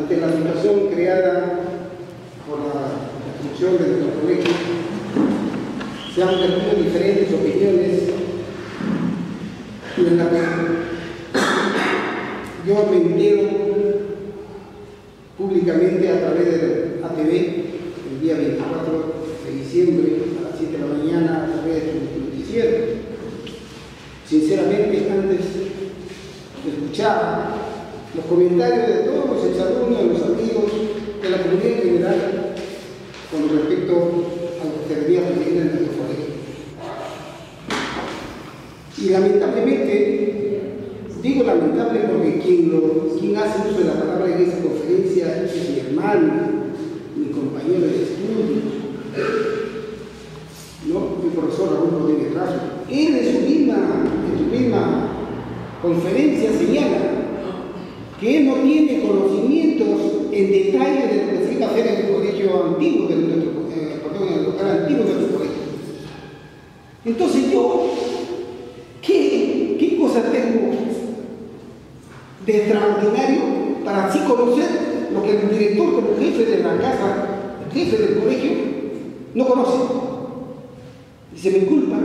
ante la situación creada por la construcción de nuestro colegio, se han tenido diferentes opiniones y en la que yo me entero públicamente a través del ATV el día 24 de diciembre a las 7 de la mañana a través de nuestro noticiero. Sinceramente, antes escuchaba los comentarios de todos los exalumnos, los amigos de la comunidad en general con respecto a lo que debería ocurrir en nuestro colegio. Y lamentablemente, digo lamentable porque quien hace uso de la palabra en esa conferencia es mi hermano, mi compañero de estudio, ¿no? El profesor Raúl Rodríguez Razo. Él en su misma conferencia señala que él no tiene conocimientos en detalle de lo que se iba a hacer en el colegio antiguo, en el local antiguo de nuestro colegio. Entonces yo, ¿qué cosa tengo de extraordinario para así conocer lo que el director como jefe de la casa, el jefe del colegio, no conoce? Y se me inculpa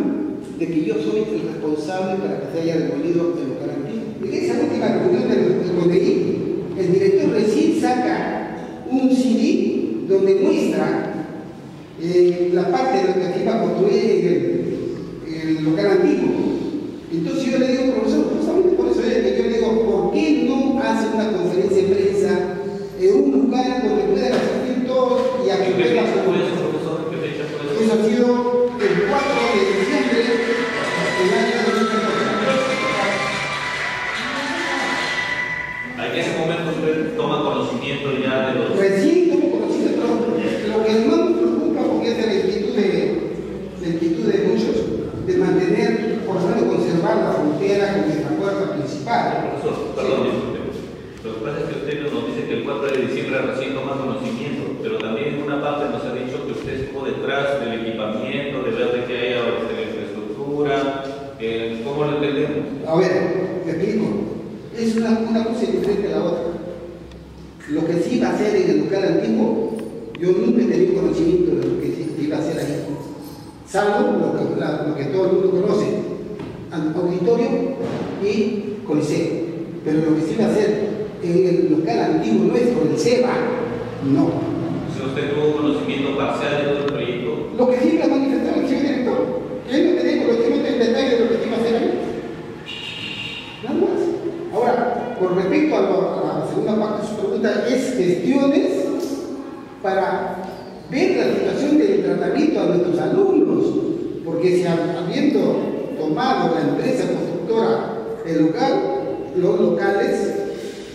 de que yo soy el responsable para que se haya demolido el local antiguo. En esa última reunión del CDI, el director recién saca un CD donde muestra la parte de lo que se iba a construir en el local antiguo. Entonces yo le digo, profesor, justamente por eso es que yo le digo, ¿por qué no hace una conferencia de prensa en un lugar donde puedan asistir todos y a que puedan asistir? Eso ha sido el 4 de diciembre del año 2014. En ese momento usted toma conocimiento ya de los... Recién tomo conocimiento, pero lo que más me preocupa porque es la inquietud de muchos de mantener, por tanto, conservar la frontera con nuestra puerta principal. Profesor, perdón, sí. Lo que pasa es que usted nos dice que el 4 de diciembre recién toma conocimiento, pero también en una parte nos ha dicho que usted estuvo detrás del equipamiento, de ver de que haya la infraestructura, ¿cómo lo entendemos? A ver, te explico. Es una cosa diferente a la otra. Lo que sí iba a hacer en el local antiguo, yo nunca tenía conocimiento de lo que sí iba a hacer ahí. Salvo lo que todo el mundo conoce, auditorio y coliseo. Pero lo que sí iba a hacer en el local antiguo nuestro, el CEBA, no. Si usted tuvo conocimiento parcial de todo el proyecto. Lo que sí iba a manifestar el señor director, él no tenía conocimiento en detalle de lo que sí iba a hacer ahí. Nada más. Ahora, con respecto a la segunda parte de su pregunta, es gestiones para ver la situación del tratamiento a nuestros alumnos, porque si habiendo tomado la empresa constructora el local, los locales,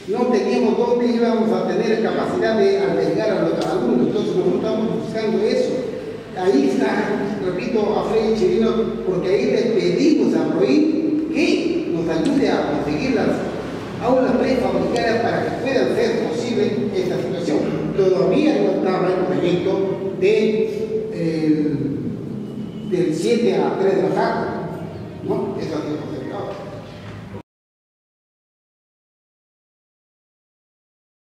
no teníamos dónde íbamos a tener capacidad de albergar a nuestros alumnos, entonces nosotros estamos buscando eso. Ahí está, repito, a Freddy Chirino, porque ahí le pedimos a Roín que nos ayude a conseguir las aulas prefabricadas para que puedan ser posible esta situación. Todavía no estaba el proyecto del 7 a 3 de la tarde, ¿no? Eso ha sido posible.